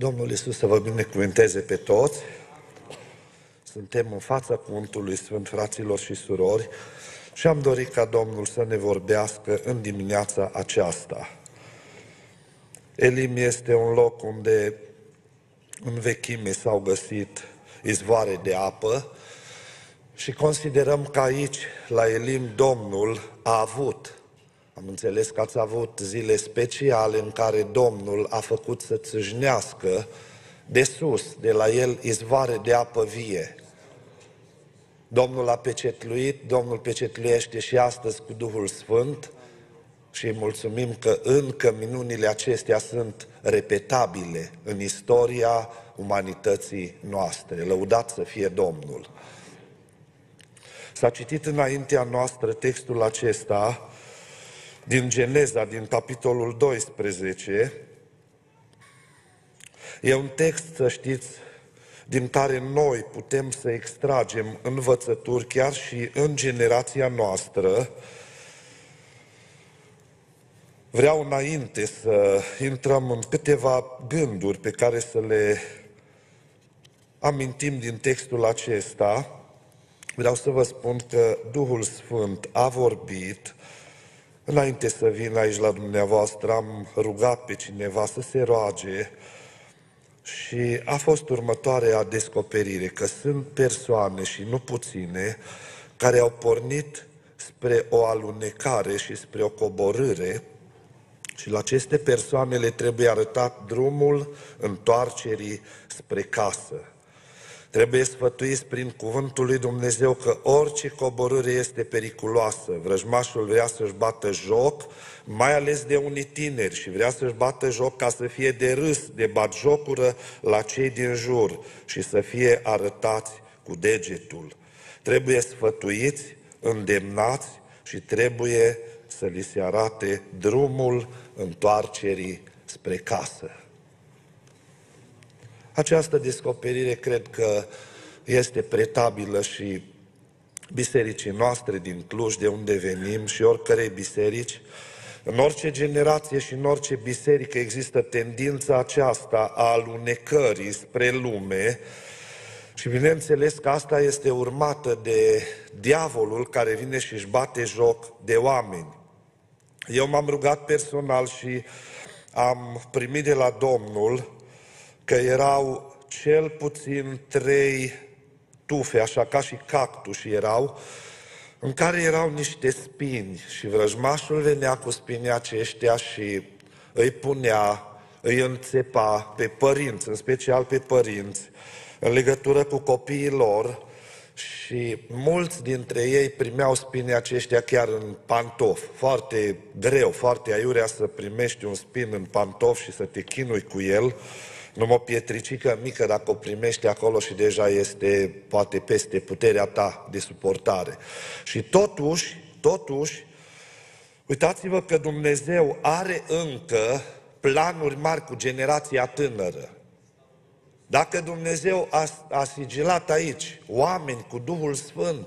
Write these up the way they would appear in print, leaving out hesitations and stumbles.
Domnul Iisus să vă binecuvânteze pe toți. Suntem în fața Cuvântului Sfânt, fraților și surori, și am dorit ca Domnul să ne vorbească în dimineața aceasta. Elim este un loc unde în vechime s-au găsit izvoare de apă și considerăm că aici, la Elim, Domnul a avut. Am înțeles că ați avut zile speciale în care Domnul a făcut să țâșnească de sus, de la el, izvoare de apă vie. Domnul a pecetluit, Domnul pecetluiește și astăzi cu Duhul Sfânt și mulțumim că încă minunile acestea sunt repetabile în istoria umanității noastre. Lăudat să fie Domnul! S-a citit înaintea noastră textul acesta din Geneza, din capitolul 12. E un text, să știți, din care noi putem să extragem învățături chiar și în generația noastră. Vreau înainte să intrăm în câteva gânduri pe care să le amintim din textul acesta. Vreau să vă spun că Duhul Sfânt a vorbit. Înainte să vin aici la dumneavoastră, am rugat pe cineva să se roage și a fost următoarea descoperire, că sunt persoane, și nu puține, care au pornit spre o alunecare și spre o coborâre și la aceste persoane le trebuie arătat drumul întoarcerii spre casă. Trebuie sfătuiți prin cuvântul lui Dumnezeu că orice coborâre este periculoasă. Vrăjmașul vrea să-și bată joc, mai ales de unii tineri, și vrea să-și bată joc ca să fie de râs, de batjocură la cei din jur și să fie arătați cu degetul. Trebuie sfătuiți, îndemnați și trebuie să li se arate drumul întoarcerii spre casă. Această descoperire cred că este pretabilă și bisericii noastre din Cluj, de unde venim, și oricărei biserici. În orice generație și în orice biserică există tendința aceasta a alunecării spre lume și bineînțeles că asta este urmată de diavolul care vine și își bate joc de oameni. Eu m-am rugat personal și am primit de la Domnul că erau cel puțin 3 tufe, așa ca și cactuși erau, în care erau niște spini și vrăjmașul venea cu spinii aceștia și îi punea, îi înțepa pe părinți, în special pe părinți, în legătură cu copiii lor și mulți dintre ei primeau spinii aceștia chiar în pantof. Foarte greu, foarte aiurea să primești un spin în pantof și să te chinui cu el. Numai o pietricică mică, dacă o primești acolo și deja este, poate, peste puterea ta de suportare. Și totuși, uitați-vă că Dumnezeu are încă planuri mari cu generația tânără. Dacă Dumnezeu a sigilat aici oameni cu Duhul Sfânt,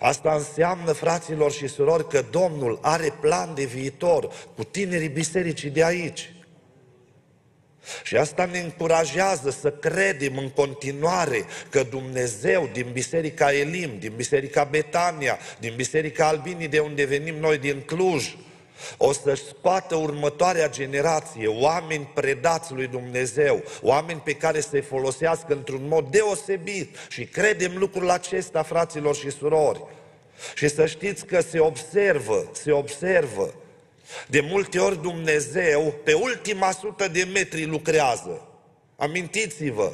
asta înseamnă, fraților și surori, că Domnul are plan de viitor cu tinerii bisericii de aici. Și asta ne încurajează să credem în continuare că Dumnezeu din Biserica Elim, din Biserica Betania, din Biserica Albinii, de unde venim noi din Cluj, o să-și scoată următoarea generație, oameni predați lui Dumnezeu, oameni pe care să-i folosească într-un mod deosebit și credem lucrul acesta, fraților și surori. Și să știți că se observă. De multe ori Dumnezeu pe ultima 100 de metri lucrează. Amintiți-vă,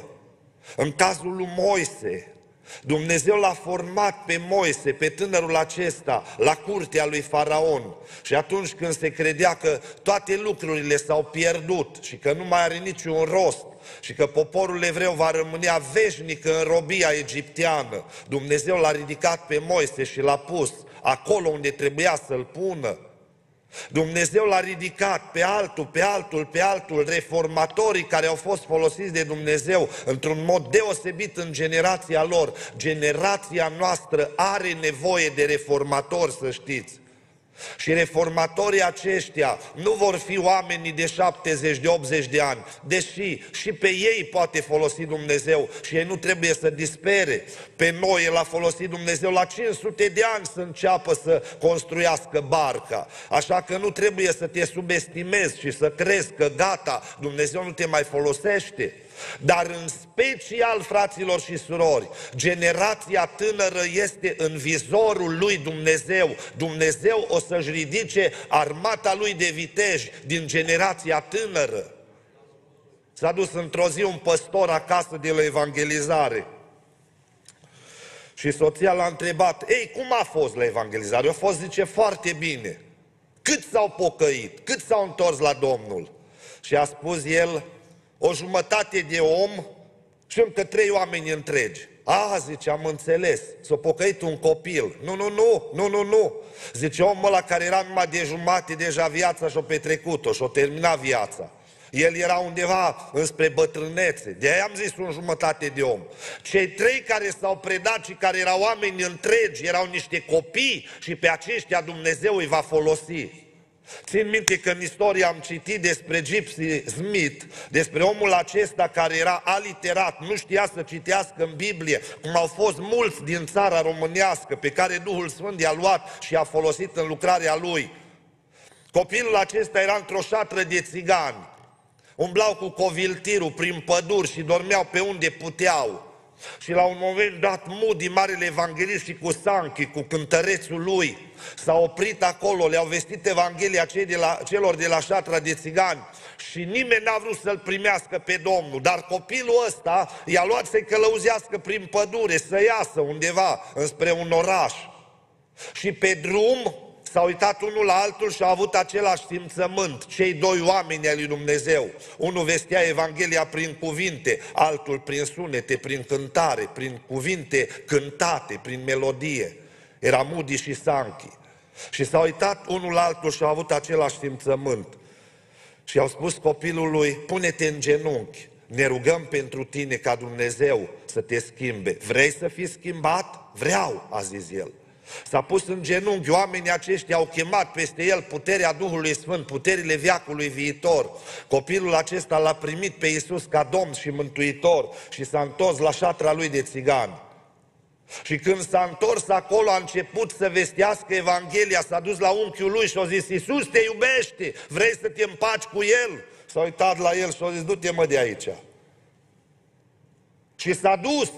în cazul lui Moise, Dumnezeu l-a format pe Moise, pe tânărul acesta, la curtea lui Faraon. Și atunci când se credea că toate lucrurile s-au pierdut și că nu mai are niciun rost și că poporul evreu va rămânea veșnic în robia egipteană, Dumnezeu l-a ridicat pe Moise și l-a pus acolo unde trebuia să-l pună. Dumnezeu l-a ridicat pe altul, reformatorii care au fost folosiți de Dumnezeu într-un mod deosebit în generația lor. Generația noastră are nevoie de reformatori, să știți. Și reformatorii aceștia nu vor fi oamenii de 70, de 80 de ani, deși și pe ei poate folosi Dumnezeu și ei nu trebuie să dispere. Pe noi l-a folosit Dumnezeu la 500 de ani să înceapă să construiască barca. Așa că nu trebuie să te subestimezi și să crezi că gata, Dumnezeu nu te mai folosește. Dar în special, fraților și surori, generația tânără este în vizorul lui Dumnezeu. Dumnezeu o să-și ridice armata lui de viteji din generația tânără. S-a dus într-o zi un păstor acasă de la evangelizare și soția l-a întrebat: ei, cum a fost la evangelizare? A fost, zice, foarte bine. Cât s-au pocăit? Cât s-au întors la Domnul? Și a spus el: o jumătate de om și încă 3 oameni întregi. A, zice, am înțeles, s-a pocăit un copil. Nu. Zice, omul ăla care era numai de jumate, deja viața și-o petrecut-o, și-o terminat viața. El era undeva înspre bătrânețe, de-aia am zis un jumătate de om. Cei 3 care s-au predat și care erau oameni întregi, erau niște copii și pe aceștia Dumnezeu îi va folosi. Țin minte că în istorie am citit despre Gipsy Smith, despre omul acesta care era aliterat, nu știa să citească în Biblie, cum au fost mulți din țara românească, pe care Duhul Sfânt i-a luat și i-a folosit în lucrarea lui. Copilul acesta era într-o șatră de țigani, umblau cu coviltirul prin păduri și dormeau pe unde puteau. Și la un moment dat Moody, marele evanghelist, și cu Sankey, cu cântărețul lui, s-a oprit acolo, le-au vestit Evanghelia celor de la șatra de țigani și nimeni n-a vrut să-l primească pe Domnul. Dar copilul ăsta i-a luat să-i călăuzească prin pădure, să iasă undeva înspre un oraș. Și pe drum s-au uitat unul la altul și au avut același simțământ, cei 2 oameni ai lui Dumnezeu. Unul vestea Evanghelia prin cuvinte, altul prin sunete, prin cântare, prin cuvinte cântate, prin melodie. Era Moody și Sankey. Și s-au uitat unul la altul și au avut același simțământ. Și i-au spus copilului: pune-te în genunchi, ne rugăm pentru tine ca Dumnezeu să te schimbe. Vrei să fii schimbat? Vreau, a zis el. S-a pus în genunchi, oamenii aceștia au chemat peste el puterea Duhului Sfânt, puterile veacului viitor. Copilul acesta l-a primit pe Iisus ca Domn și Mântuitor și s-a întors la șatra lui de țigani. Și când s-a întors acolo, a început să vestească Evanghelia, s-a dus la unchiul lui și a zis: Iisus te iubește, vrei să te împaci cu El? S-a uitat la el și a zis: du-te mă de aici. Și s-a dus.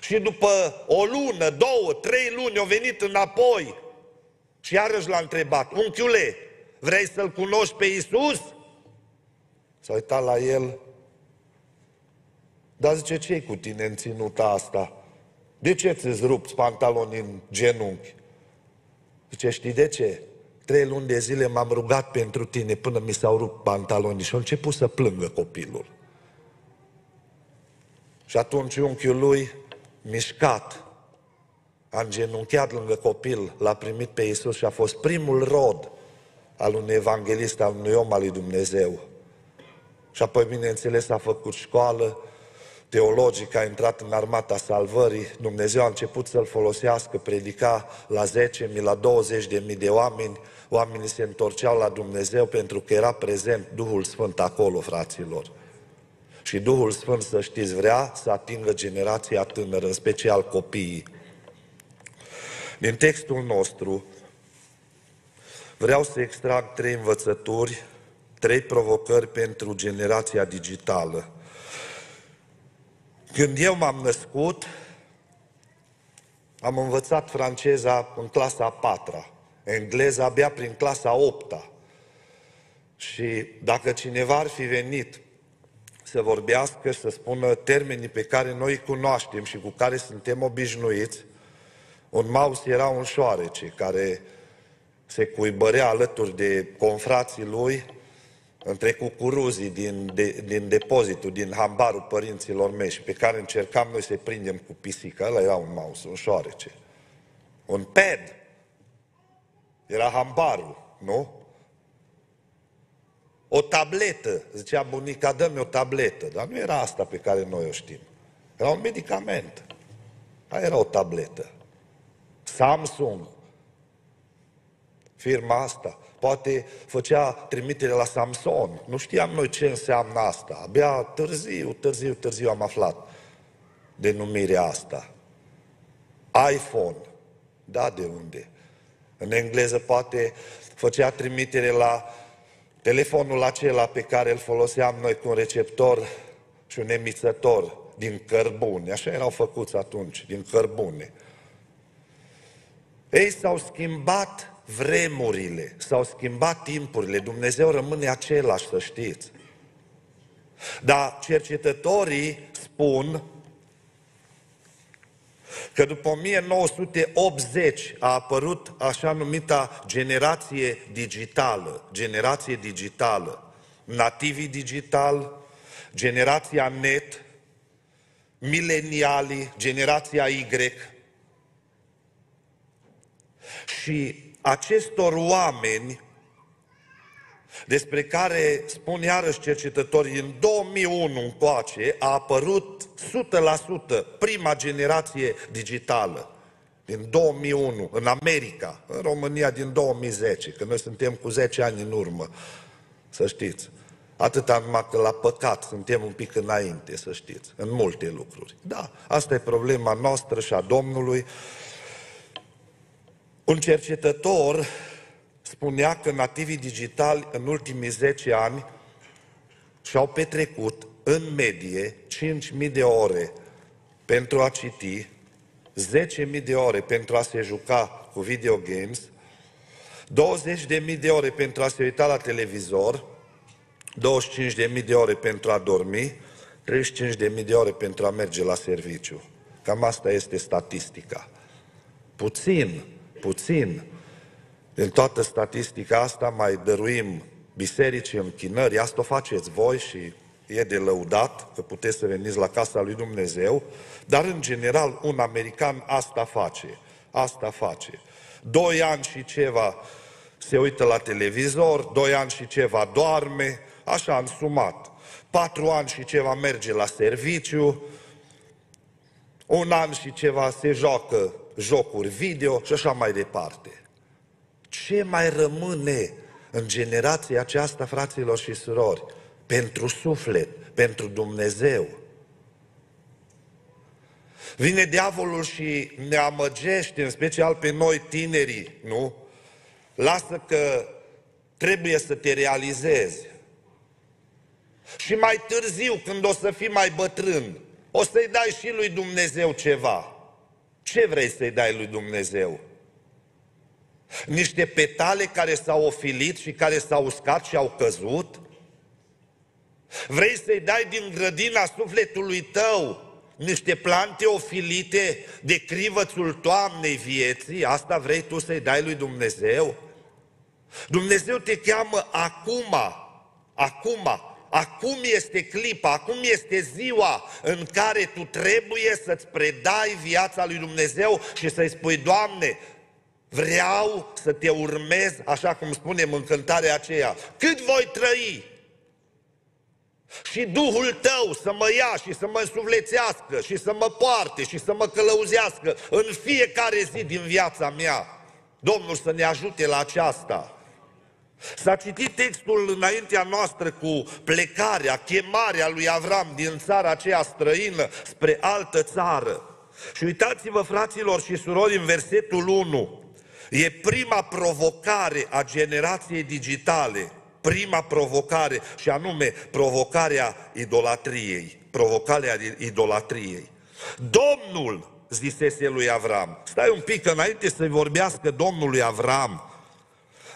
Și după o lună, 2, 3 luni, au venit înapoi și iarăși l-a întrebat: unchiule, vrei să-L cunoști pe Iisus? S-a uitat la el: dar, zice, ce-i cu tine în ținuta asta? De ce ți-ți rupți pantalonii în genunchi? Zice: știi de ce? 3 luni de zile m-am rugat pentru tine până mi s-au rupt pantalonii. Și a început să plângă copilul. Și atunci unchiul lui, mișcat, a îngenunchiat lângă copil, l-a primit pe Iisus și a fost primul rod al unui evanghelist, al unui om al lui Dumnezeu. Și apoi, bineînțeles, a făcut școală teologică, a intrat în armata salvării, Dumnezeu a început să-l folosească, predica la 10.000, la 20.000 de oameni, oamenii se întorceau la Dumnezeu pentru că era prezent Duhul Sfânt acolo, fraților. Și Duhul Sfânt, să știți, vrea să atingă generația tânără, în special copiii. Din textul nostru vreau să extrag 3 învățături, 3 provocări pentru generația digitală. Când eu m-am născut, am învățat franceza în clasa a 4-a, engleza abia prin clasa a 8-a. Și dacă cineva ar fi venit să vorbească, să spună termenii pe care noi îi cunoaștem și cu care suntem obișnuiți, un mouse era un șoarece care se cuibărea alături de confrații lui între cucuruzii din depozitul, din hambarul părinților mei și pe care încercam noi să-i prindem cu pisica. Ăla era un mouse, un șoarece. Un pad era hambarul, nu? O tabletă, zicea bunica, dă-mi o tabletă, dar nu era asta pe care noi o știm. Era un medicament. Aia era o tabletă. Samsung firma asta. Poate făcea trimitere la Samsung. Nu știam noi ce înseamnă asta. Abia târziu am aflat denumirea asta. iPhone. Da, de unde? În engleză poate făcea trimitere la telefonul acela pe care îl foloseam noi cu un receptor și un emițător din cărbune. Așa erau făcuți atunci, din cărbune. Ei, s-au schimbat vremurile, s-au schimbat timpurile. Dumnezeu rămâne același, să știți. Dar cercetătorii spun că după 1980 a apărut așa numita generație digitală, nativii digitali, generația net, milenialii, generația Y. Și acestor oameni, despre care spun iarăși cercetătorii, în 2001 încoace a apărut 100% prima generație digitală. Din 2001, în America, în România din 2010, că noi suntem cu 10 ani în urmă, să știți. Atâta numai că la păcat suntem un pic înainte, să știți, în multe lucruri. Da, asta e problema noastră și a Domnului. Un cercetător spunea că nativii digitali în ultimii 10 ani și-au petrecut în medie 5.000 de ore pentru a citi, 10.000 de ore pentru a se juca cu videogames, 20.000 de ore pentru a se uita la televizor, 25.000 de ore pentru a dormi, 35.000 de ore pentru a merge la serviciu. Cam asta este statistica. Puțin. În toată statistica asta mai dăruim bisericii, închinări. Asta o faceți voi și e de lăudat că puteți să veniți la casa lui Dumnezeu. Dar în general un american asta face. 2 ani și ceva se uită la televizor, 2 ani și ceva doarme, așa în sumat. 4 ani și ceva merge la serviciu, 1 an și ceva se joacă jocuri video și așa mai departe. Ce mai rămâne în generația aceasta, fraților și surori, pentru suflet, pentru Dumnezeu? Vine diavolul și ne amăgește, în special pe noi tinerii, nu? Lasă că trebuie să te realizezi. Și mai târziu, când o să fii mai bătrân, o să-i dai și lui Dumnezeu ceva. Ce vrei să-i dai lui Dumnezeu? Niște petale care s-au ofilit și care s-au uscat și au căzut? Vrei să-i dai din grădina sufletului tău niște plante ofilite de crivățul toamnei vieții? Asta vrei tu să-i dai lui Dumnezeu? Dumnezeu te cheamă acum, acum este clipa, acum este ziua în care tu trebuie să-ți predai viața lui Dumnezeu și să-i spui: Doamne, vreau să te urmez, așa cum spunem în cântarea aceea, cât voi trăi și Duhul Tău să mă ia și să mă însuflețească și să mă poarte și să mă călăuzească în fiecare zi din viața mea. Domnul să ne ajute la aceasta. S-a citit textul înaintea noastră cu plecarea, chemarea lui Avram din țara aceea străină spre altă țară. Și uitați-vă, fraților și surori, în versetul 1. E prima provocare a generației digitale, prima provocare, și anume provocarea idolatriei. Domnul zisese lui Avram. Stai un pic, înainte să-i vorbească Domnul lui Avram,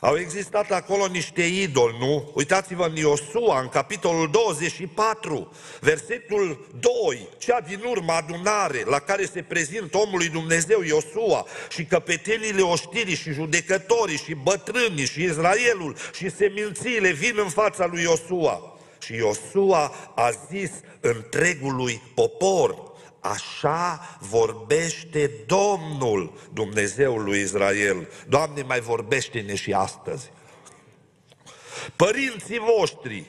au existat acolo niște idoli, nu? Uitați-vă în Iosua, în capitolul 24, versetul 2, cea din urmă adunare la care se prezintă omul lui Dumnezeu Iosua și căpetenile oștirii și judecătorii și bătrânii și Israelul și semințiile vin în fața lui Iosua. Și Iosua a zis întregului popor: așa vorbește Domnul, Dumnezeul lui Israel. Doamne, mai vorbește-ne și astăzi. Părinții voștri,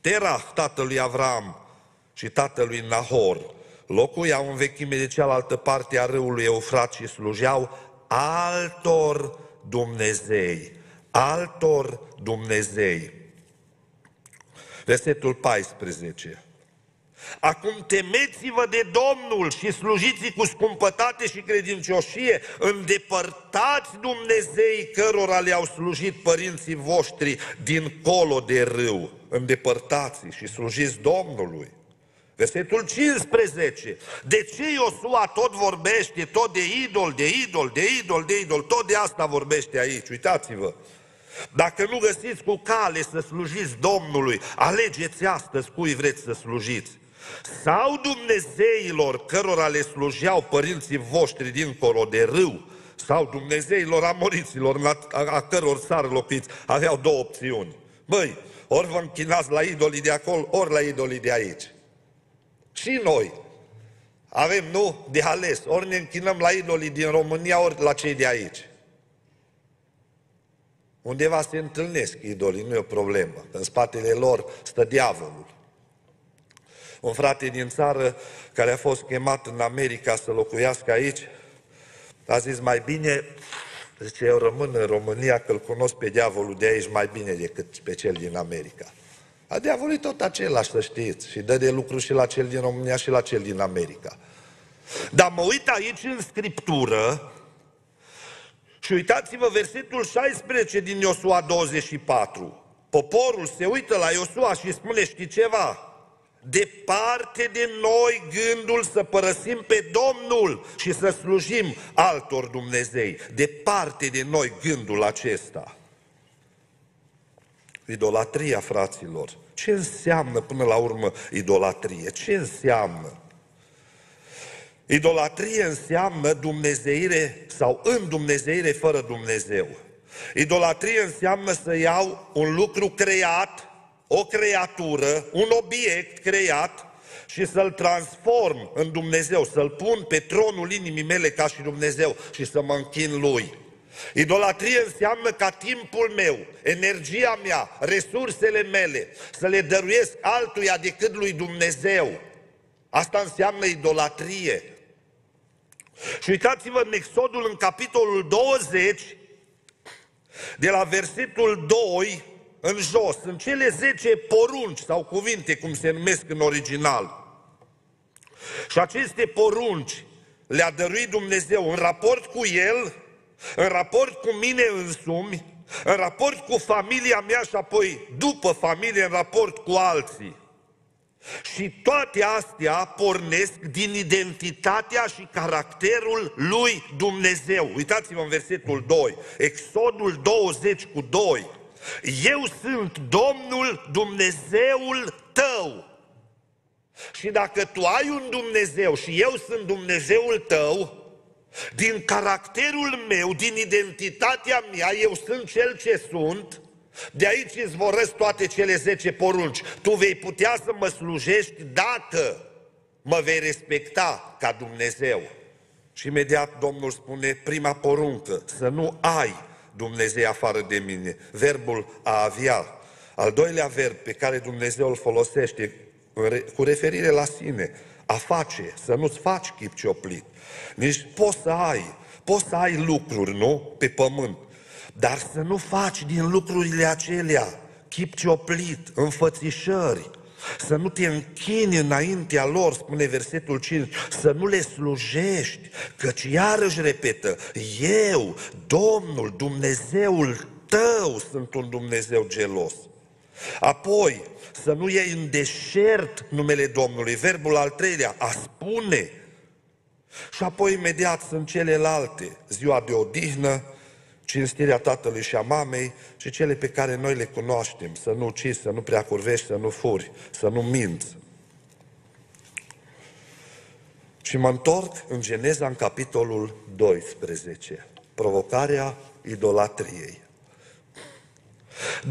Terah, tatălui Avram și tatălui Nahor, locuiau în vechime de cealaltă parte a râului Eufrat și slujeau altor Dumnezei. altor Dumnezei. Versetul 14. Acum temeți-vă de Domnul și slujiți-i cu scumpătate și credincioșie, îndepărtați Dumnezeii cărora le-au slujit părinții voștri dincolo de râu. Îndepărtați-i și slujiți Domnului. Versetul 15. De ce Iosua tot vorbește, tot de idol, de idol, de idol, de idol, tot de asta vorbește aici, uitați-vă. Dacă nu găsiți cu cale să slujiți Domnului, alegeți astăzi cui vreți să slujiți. Sau Dumnezeilor cărora le slujeau părinții voștri dincolo de râu, sau Dumnezeilor amoriților, a căror țară locuiți. Aveau două opțiuni. Băi, ori vă închinați la idolii de acolo, ori la idolii de aici. Și noi avem, nu, de ales. Ori ne închinăm la idolii din România, ori la cei de aici. Undeva se întâlnesc idolii, nu e o problemă. În spatele lor stă diavolul. Un frate din țară, care a fost chemat în America să locuiască aici, a zis, mai bine, zice, eu rămân în România, că îl cunosc pe diavolul de aici mai bine decât pe cel din America. A diavolului tot același, să știți, și dă de lucru și la cel din România și la cel din America. Dar mă uit aici în Scriptură, și uitați-vă versetul 16 din Iosua 24. Poporul se uită la Iosua și spune, știi ceva? Departe de noi gândul să părăsim pe Domnul și să slujim altor Dumnezei. Departe de noi gândul acesta. Idolatria, fraților. Ce înseamnă până la urmă idolatrie? Ce înseamnă? Idolatrie înseamnă dumnezeire sau îndumnezeire fără Dumnezeu. Idolatrie înseamnă să iau un lucru creat, o creatură, un obiect creat și să-l transform în Dumnezeu, să-l pun pe tronul inimii mele ca și Dumnezeu și să mă închin lui. Idolatrie înseamnă ca timpul meu, energia mea, resursele mele să le dăruiesc altuia decât lui Dumnezeu. Asta înseamnă idolatrie. Și uitați-vă în Exodul, în capitolul 20, de la versetul 2 în jos, în cele 10 porunci sau cuvinte, cum se numesc în original. Și aceste porunci le-a dăruit Dumnezeu în raport cu El, în raport cu mine însumi, în raport cu familia mea și apoi după familie, în raport cu alții. Și toate astea pornesc din identitatea și caracterul lui Dumnezeu. Uitați-vă în versetul 2, Exodul 20:2. Eu sunt Domnul Dumnezeul tău. Și dacă tu ai un Dumnezeu și eu sunt Dumnezeul tău, din caracterul meu, din identitatea mea, eu sunt cel ce sunt. De aici izvorăsc toate cele 10 porunci. Tu vei putea să mă slujești dacă mă vei respecta ca Dumnezeu. Și imediat Domnul spune prima poruncă, să nu ai Dumnezeu afară de mine. Verbul a avea. Al doilea verb pe care Dumnezeu îl folosește cu referire la sine, a face, să nu-ți faci chip cioplit. Nici poți să ai lucruri, nu? Pe pământ. Dar să nu faci din lucrurile acelea chip cioplit, înfățișări, să nu te închini înaintea lor, spune versetul 5, să nu le slujești, căci iarăși repetă, eu, Domnul, Dumnezeul tău, sunt un Dumnezeu gelos. Apoi, să nu iei în deșert numele Domnului, verbul al treilea, a spune. Și apoi imediat sunt celelalte, ziua de odihnă, cinstirea tatălui și a mamei și cele pe care noi le cunoaștem. Să nu ucizi, să nu preacurvești, să nu furi, să nu minți. Și mă întorc în Geneza, în capitolul 12. Provocarea idolatriei.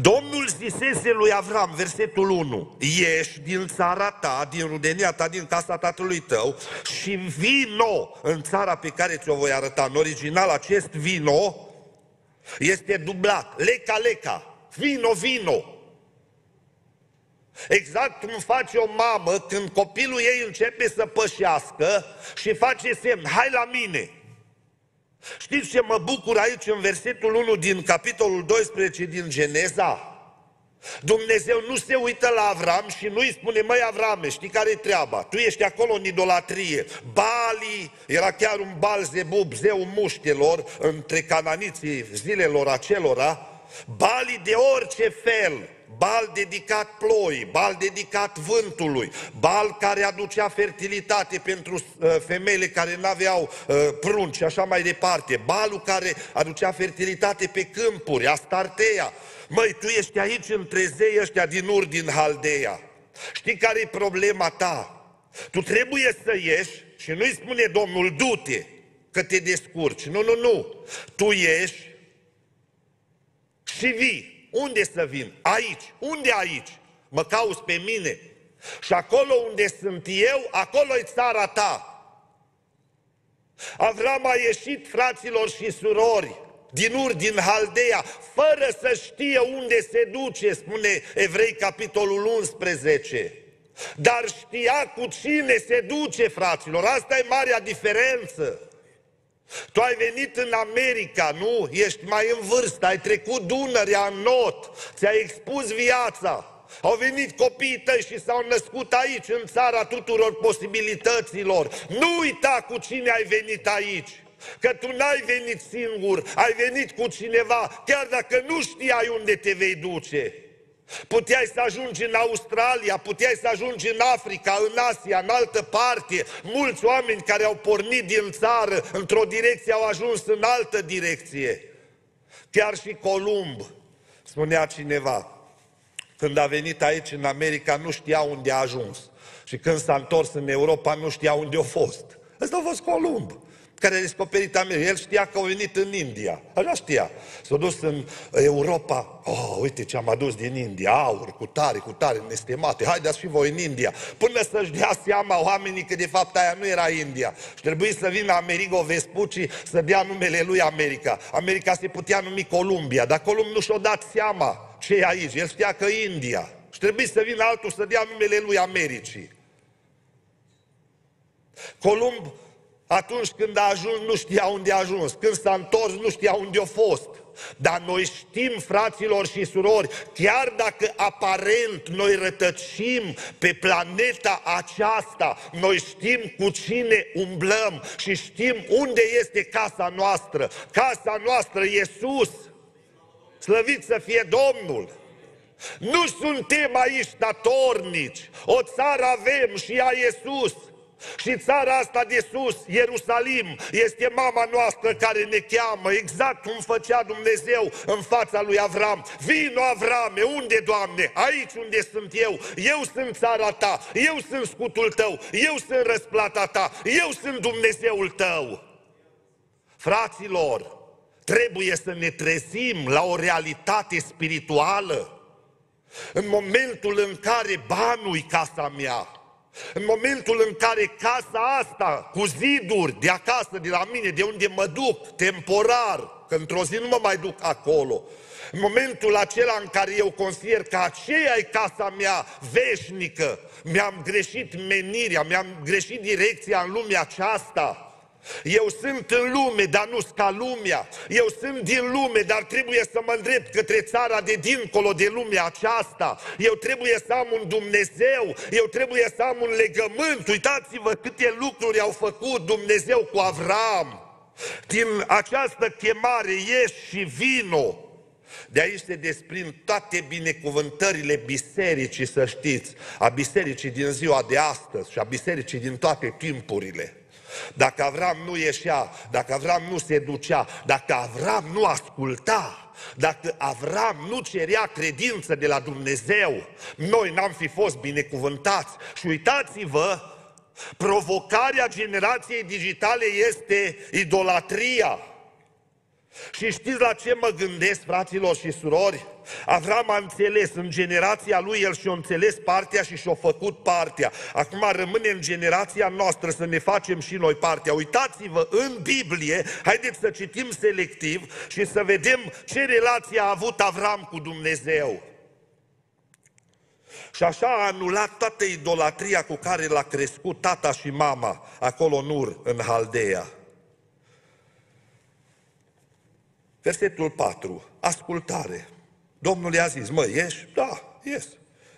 Domnul zisese lui Avram, versetul 1, ieși din țara ta, din rudenia ta, din casa tatălui tău și vino în țara pe care ți-o voi arăta. În original acest vino este dublat, leca, leca, vino, vino. Exact cum face o mamă când copilul ei începe să pășească și face semn, hai la mine. Știți ce mă bucur aici în versetul 1 din capitolul 12 din Geneza? Dumnezeu nu se uită la Avram și nu îi spune: măi Avrame, știi care e treaba? Tu ești acolo în idolatrie. Bali era chiar un Balzebub, zeul muștelor, între cananiții zilelor acelora. Bali de orice fel, Bal dedicat ploii, Bal dedicat vântului, Bal care aducea fertilitate pentru femeile care n-aveau prunci și așa mai departe, Balul care aducea fertilitate pe câmpuri, Astartea. Măi, tu ești aici între zei ăștia din Ur, din Haldeia. Știi care e problema ta? Tu trebuie să ieși și nu-i spune Domnul: du-te, că te descurci. Nu, nu, nu. Tu ieși și vii. Unde să vin? Aici. Unde aici? Mă cauți pe mine. Și acolo unde sunt eu, acolo e țara ta. Avram a ieșit, fraților și surori, din Ur, din Haldeia, fără să știe unde se duce, spune Evrei, capitolul 11. Dar știa cu cine se duce, fraților. Asta e marea diferență. Tu ai venit în America, nu? Ești mai în vârstă, ai trecut Dunărea în not, ți-ai expus viața. Au venit copiii tăi și s-au născut aici, în țara tuturor posibilităților. Nu uita cu cine ai venit aici. Că tu n-ai venit singur, ai venit cu cineva, chiar dacă nu știai unde te vei duce. Puteai să ajungi în Australia, puteai să ajungi în Africa, în Asia, în altă parte. Mulți oameni care au pornit din țară într-o direcție au ajuns în altă direcție. Chiar și Columb, spunea cineva, când a venit aici în America nu știa unde a ajuns. Și când s-a întors în Europa nu știa unde a fost. Ăsta a fost Columb, care a descoperit America. El știa că a venit în India, așa știa. S-a dus în Europa, oh, uite ce am adus din India, aur, cu tare, nestemate, haideți și voi în India. Până să-și dea seama oamenii că de fapt aia nu era India. Și trebuie să vină Amerigo Vespucci să dea numele lui America. America se putea numi Columbia, dar Columb nu și-a dat seama ce e aici, el știa că e India. Și trebuie să vină altul să dea numele lui Americii. Columb, atunci când a ajuns, nu știa unde a ajuns. Când s-a întors, nu știa unde a fost. Dar noi știm, fraților și surori, chiar dacă aparent noi rătăcim pe planeta aceasta, noi știm cu cine umblăm și știm unde este casa noastră. Casa noastră e sus. Slăvit să fie Domnul! Nu suntem aici datornici. O țară avem și ea e sus. Și țara asta de sus, Ierusalim, este mama noastră care ne cheamă, exact cum făcea Dumnezeu în fața lui Avram. Vino, Avrame, unde, Doamne? Aici unde sunt eu. Eu sunt țara ta, eu sunt scutul tău, eu sunt răsplata ta, eu sunt Dumnezeul tău. Fraților, trebuie să ne trezim la o realitate spirituală. În momentul în care banul e casa mea, în momentul în care casa asta, cu ziduri de acasă, de la mine, de unde mă duc, temporar, că într-o zi nu mă mai duc acolo, în momentul acela în care eu consider că aceea e casa mea veșnică, mi-am greșit menirea, mi-am greșit direcția în lumea aceasta. Eu sunt în lume, dar nu-s ca lumea. Eu sunt din lume, dar trebuie să mă îndrept către țara de dincolo de lumea aceasta. Eu trebuie să am un Dumnezeu, eu trebuie să am un legământ. Uitați-vă câte lucruri au făcut Dumnezeu cu Avram. Din această chemare, ieși și vino. De aici se desprind toate binecuvântările bisericii, să știți, a bisericii din ziua de astăzi și a bisericii din toate timpurile. Dacă Avram nu ieșea, dacă Avram nu se ducea, dacă Avram nu asculta, dacă Avram nu cerea credință de la Dumnezeu, noi n-am fi fost binecuvântați. Și uitați-vă, provocarea generației digitale este idolatria. Și știți la ce mă gândesc, fraților și surori? Avram a înțeles, în generația lui el și-a înțeles partea și și-a făcut partea. Acum rămâne în generația noastră să ne facem și noi partea. Uitați-vă în Biblie, haideți să citim selectiv și să vedem ce relație a avut Avram cu Dumnezeu. Și așa a anulat toată idolatria cu care l-a crescut tata și mama, acolo în Ur, în Haldeia. Versetul 4, ascultare. Domnul i-a zis, mă, ieși? Da, ies.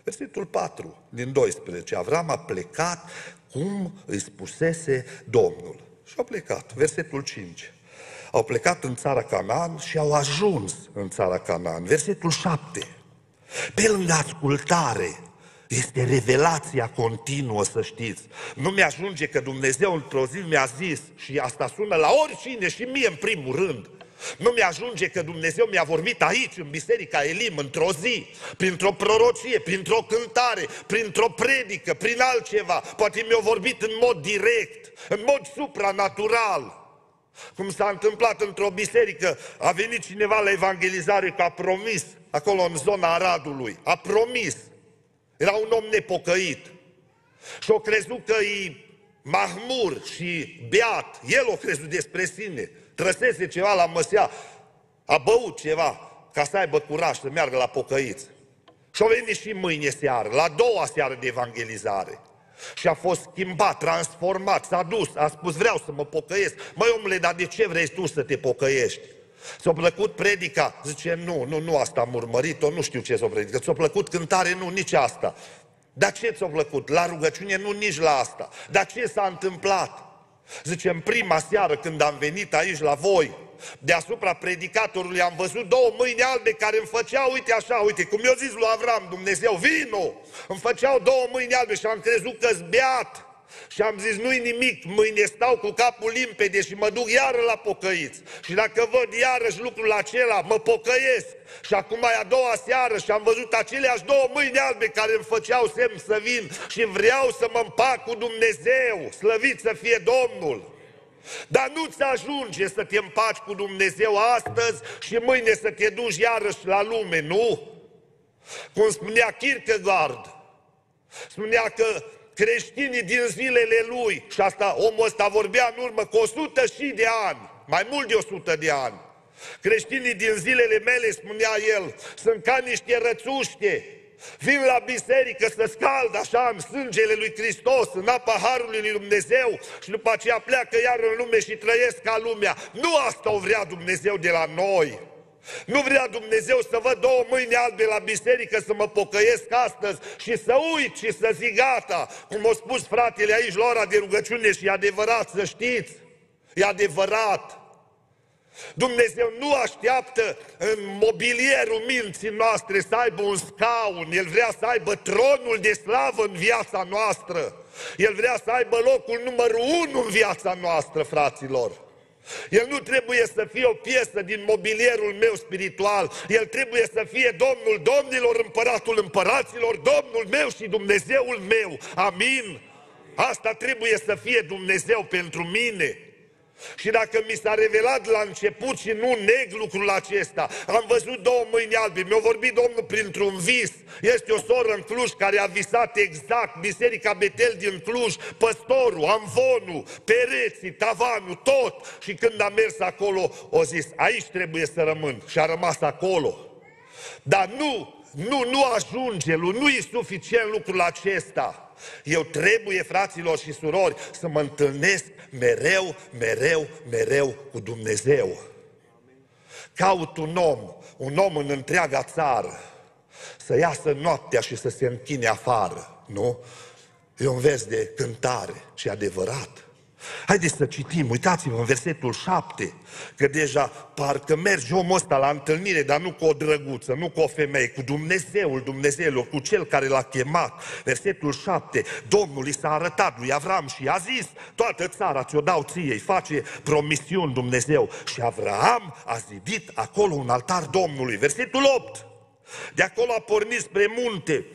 Versetul 4 din 12, Avram a plecat cum îi spusese Domnul. Și au plecat. Versetul 5. Au plecat în țara Canaan și au ajuns în țara Canaan. Versetul 7. Pe lângă ascultare este revelația continuă, să știți. Nu mi-ajunge că Dumnezeu într-o zi mi-a zis, și asta sună la oricine și mie în primul rând, nu mi-ajunge că Dumnezeu mi-a vorbit aici, în biserica Elim, într-o zi, printr-o prorocie, printr-o cântare, printr-o predică, prin altceva. Poate mi-a vorbit în mod direct, în mod supranatural. Cum s-a întâmplat într-o biserică, a venit cineva la evangelizare că a promis, acolo în zona Aradului, a promis. Era un om nepocăit și o crezut că e mahmur și beat. El o crezut despre sine. Trăsese ceva la măsea, a băut ceva ca să aibă curaj să meargă la pocăiți. Și-o venit și mâine seară, la doua seară de evangelizare. Și a fost schimbat, transformat, s-a dus, a spus vreau să mă pocăiesc. Măi omule, dar de ce vrei tu să te pocăiești? S-a plăcut predica? Zice, nu, asta am urmărit-o, nu știu ce s-a predicat. S-a plăcut cântare? Nu, nici asta. Dar ce ți-a plăcut? La rugăciune? Nu, nici la asta. Dar ce s-a întâmplat? Zice, în prima seară când am venit aici la voi, deasupra predicatorului am văzut două mâini albe care îmi făceau, uite așa, uite, cum i-a zis lui Avram Dumnezeu, vino! Îmi făceau două mâini albe și am crezut că-s beat. Și am zis, nu-i nimic, mâine stau cu capul limpede și mă duc iară la pocăiți. Și dacă văd iarăși lucrul acela, mă pocăiesc. Și acum e a doua seară și am văzut aceleași două mâini albe care îmi făceau semn să vin și vreau să mă împac cu Dumnezeu, slăvit să fie Domnul. Dar nu-ți ajunge să te împaci cu Dumnezeu astăzi și mâine să te duci iarăși la lume, nu? Cum spunea Kierkegaard, spunea că creștinii din zilele lui, și asta, omul ăsta vorbea în urmă cu 100 și de ani, mai mult de 100 de ani, creștinii din zilele mele, spunea el, sunt ca niște rățuște, vin la biserică să scald așa în sângele lui Hristos, în apa Harului lui Dumnezeu și după aceea pleacă iar în lume și trăiesc ca lumea. Nu asta o vrea Dumnezeu de la noi. Nu vrea Dumnezeu să văd două mâini albe la biserică, să mă pocăiesc astăzi și să uit și să zic gata. Cum au spus fratele aici la ora de rugăciune și e adevărat, să știți, e adevărat. Dumnezeu nu așteaptă în mobilierul minții noastre să aibă un scaun. El vrea să aibă tronul de slavă în viața noastră. El vrea să aibă locul numărul 1 în viața noastră, fraților. El nu trebuie să fie o piesă din mobilierul meu spiritual. El trebuie să fie Domnul domnilor, Împăratul împăraților, Domnul meu și Dumnezeul meu. Amin? Asta trebuie să fie Dumnezeu pentru mine. Și dacă mi s-a revelat la început și nu neg lucrul acesta, am văzut două mâini albe, mi-a vorbit Domnul printr-un vis. Este o soră în Cluj care a visat exact Biserica Betel din Cluj, păstorul, amvonul, pereții, tavanul, tot. Și când a mers acolo, o zis, aici trebuie să rămân. Și a rămas acolo. Dar nu ajunge, nu e suficient lucrul acesta. Eu trebuie, fraților și surori, să mă întâlnesc mereu cu Dumnezeu. Caut un om în întreaga țară, să iasă noaptea și să se închine afară, nu? E un vers de cântare și adevărat. Haideți să citim, uitați-vă în versetul 7, că deja parcă merge omul ăsta la întâlnire, dar nu cu o drăguță, nu cu o femeie, cu Dumnezeul, cu Cel care l-a chemat. Versetul 7, Domnul i s-a arătat lui Avram și i-a zis, toată țara ți-o dau ție, îi face promisiuni Dumnezeu. Și Avram a zidit acolo un altar Domnului. Versetul 8, de acolo a pornit spre munte.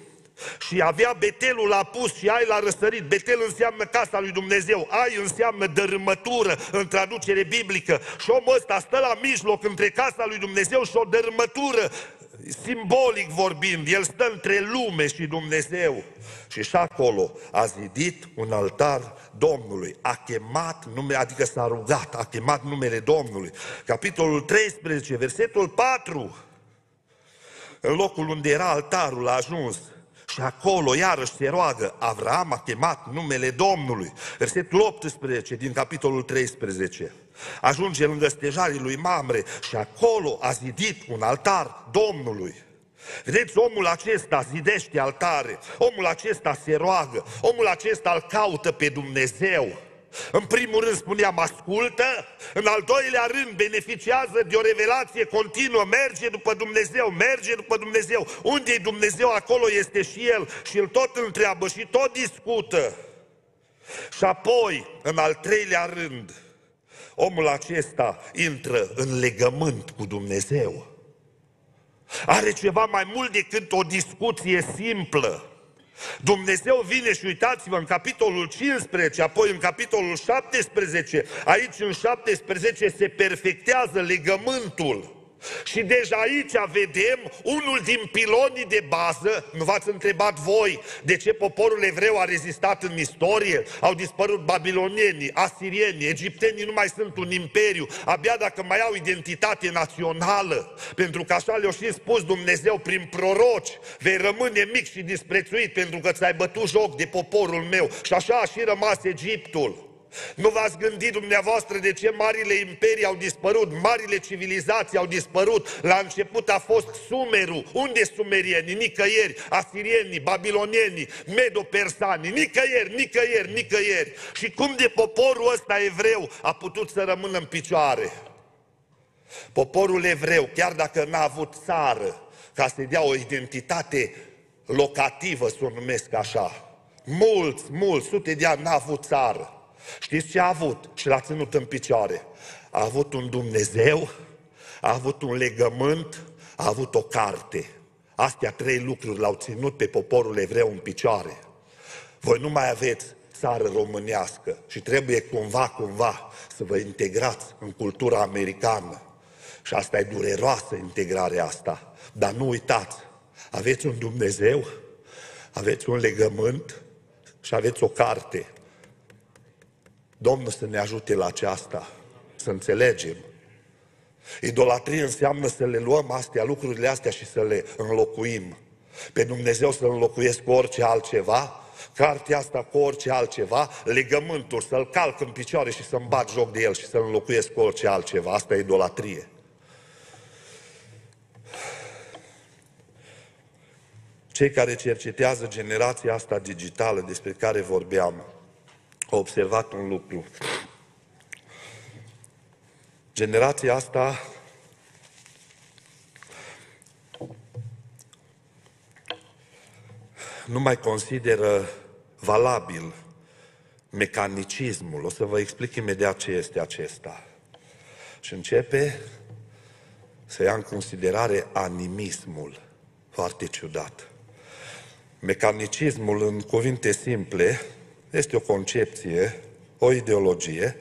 Și avea Betelul apus și Ai l-a răsărit. Betel înseamnă casa lui Dumnezeu, Ai înseamnă dărâmătură în traducere biblică. Și omul ăsta stă la mijloc între casa lui Dumnezeu și o dărâmătură, simbolic vorbind. El stă între lume și Dumnezeu. Și acolo a zidit un altar Domnului. A chemat numele, adică s-a rugat, a chemat numele Domnului. Capitolul 13, versetul 4. În locul unde era altarul a ajuns. Și acolo iarăși se roagă, Avram a chemat numele Domnului. Versetul 18 din capitolul 13. Ajunge lângă stejarii lui Mamre și acolo a zidit un altar Domnului. Vedeți, omul acesta zidește altare, omul acesta se roagă, omul acesta îl caută pe Dumnezeu. În primul rând spuneam, ascultă, în al doilea rând beneficiază de o revelație continuă, merge după Dumnezeu, merge după Dumnezeu. Unde e Dumnezeu, acolo este și el și îl tot întreabă și tot discută. Și apoi, în al treilea rând, omul acesta intră în legământ cu Dumnezeu. Are ceva mai mult decât o discuție simplă. Dumnezeu vine și uitați-vă în capitolul 15, apoi în capitolul 17, aici în 17 se perfectează legământul. Și deja aici vedem unul din pilonii de bază. Nu v-ați întrebat voi de ce poporul evreu a rezistat în istorie? Au dispărut babilonienii, asirienii, egiptenii, nu mai sunt un imperiu, abia dacă mai au identitate națională. Pentru că așa le-a și spus Dumnezeu prin proroci: vei rămâne mic și disprețuit pentru că ți-ai bătut joc de poporul meu. Și așa a și rămas Egiptul. Nu v-ați gândit dumneavoastră de ce marile imperii au dispărut, marile civilizații au dispărut? La început a fost Sumerul. Unde sumerienii? Nicăieri. Asirienii, babilonienii, medo-persanii, nicăieri, nicăieri, nicăieri. Și cum de poporul ăsta evreu a putut să rămână în picioare? Poporul evreu, chiar dacă n-a avut țară, ca să dea o identitate locativă, să o numesc așa, mulți, sute de ani n-a avut țară. Știți ce a avut și l-a ținut în picioare? A avut un Dumnezeu, a avut un legământ, a avut o carte. Astea trei lucruri l-au ținut pe poporul evreu în picioare. Voi nu mai aveți țară românească și trebuie cumva să vă integrați în cultura americană. Și asta e dureroasă, integrarea asta. Dar nu uitați, aveți un Dumnezeu, aveți un legământ și aveți o carte. Domnul să ne ajute la aceasta, să înțelegem. Idolatrie înseamnă să le luăm astea, lucrurile astea și să le înlocuim. Pe Dumnezeu să-L înlocuiesc cu orice altceva, cartea asta cu orice altceva, legământul să-l calc în picioare și să-mi bat joc de el și să-l înlocuiesc cu orice altceva. Asta e idolatrie. Cei care cercetează generația asta digitală despre care vorbeam, a observat un lucru. Generația asta nu mai consideră valabil mecanicismul. O să vă explic imediat ce este acesta. Și începe să ia în considerare animismul. Foarte ciudat. Mecanicismul, în cuvinte simple, este o concepție, o ideologie,